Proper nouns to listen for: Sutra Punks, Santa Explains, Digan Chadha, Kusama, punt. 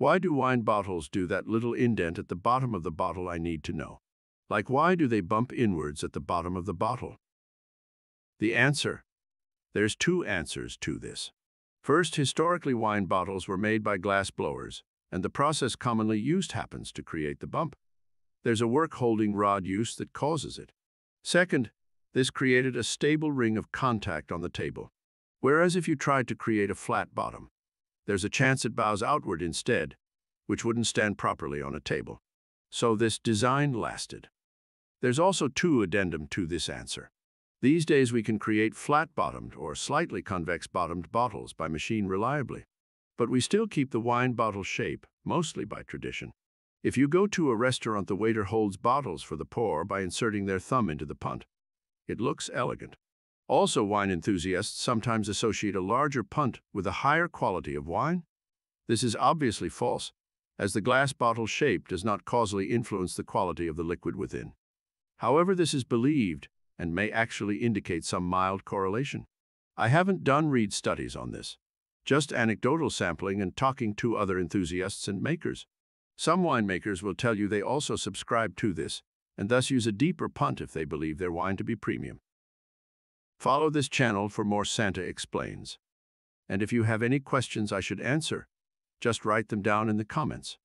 Why do wine bottles do that little indent at the bottom of the bottle, I need to know? Like, why do they bump inwards at the bottom of the bottle? The answer? There's two answers to this. First, historically, wine bottles were made by glass blowers, and the process commonly used happens to create the bump. There's a work-holding rod use that causes it. Second, this created a stable ring of contact on the table. Whereas if you tried to create a flat bottom, there's a chance it bows outward instead, which wouldn't stand properly on a table. So this design lasted. There's also two addendum to this answer. These days we can create flat-bottomed or slightly convex-bottomed bottles by machine reliably. But we still keep the wine bottle shape, mostly by tradition. If you go to a restaurant, the waiter holds bottles for the pour by inserting their thumb into the punt. It looks elegant. Also, wine enthusiasts sometimes associate a larger punt with a higher quality of wine. This is obviously false, as the glass bottle shape does not causally influence the quality of the liquid within. However, this is believed and may actually indicate some mild correlation. I haven't done read studies on this, just anecdotal sampling and talking to other enthusiasts and makers. Some winemakers will tell you they also subscribe to this and thus use a deeper punt if they believe their wine to be premium. Follow this channel for more Santa Explains. And if you have any questions I should answer, just write them down in the comments.